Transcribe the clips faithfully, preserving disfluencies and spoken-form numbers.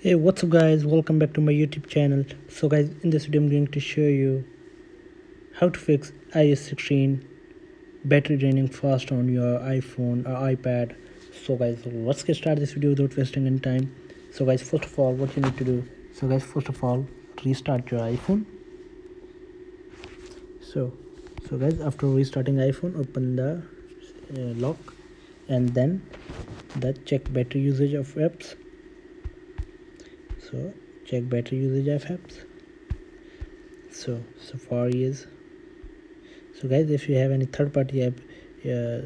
Hey, what's up guys, welcome back to my YouTube channel. So guys, in this video I'm going to show you how to fix i O S sixteen battery draining fast on your iPhone or iPad. So guys, let's get started this video without wasting any time. So guys, first of all, what you need to do, so guys first of all restart your iPhone. So so guys, after restarting iPhone, open the uh, lock and then the check battery usage of apps. So check battery usage of apps. So Safari is. So guys, if you have any third party app uh,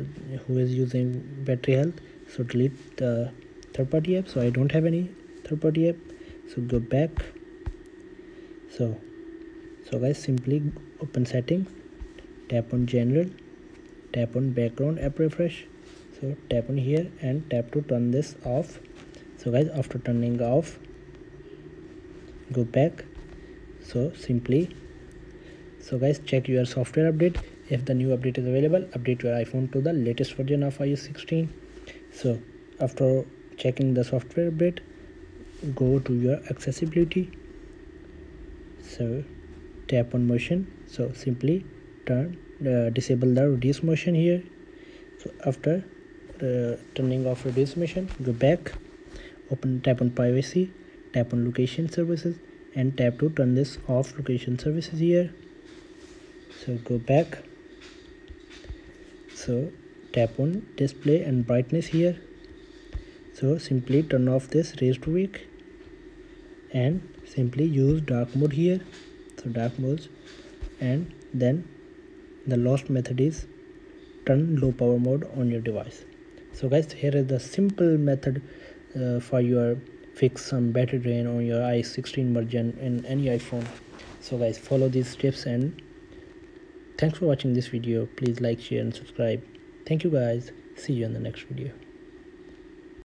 who is using battery health, so delete the third party app. So I don't have any third party app. So go back. So so guys, simply open settings, tap on general, tap on background app refresh. So tap on here and tap to turn this off. So guys, after turning off, go back. So simply, so guys, check your software update. If the new update is available, update your iPhone to the latest version of i O S sixteen. So after checking the software update, go to your accessibility. So tap on motion. So simply turn uh, disable the reduce motion here. So after uh, turning off reduce motion, go back, open, tap on privacy, tap on location services and tap to turn this off location services here. So go back, so tap on display and brightness here. So simply turn off this raise to weak and simply use dark mode here. So dark modes, and then the last method is turn low power mode on your device. So guys, here is the simple method uh, for your fix some battery drain on your i O S sixteen version in any iPhone. So guys, follow these tips and thanks for watching this video. Please like, share and subscribe. Thank you guys, see you in the next video.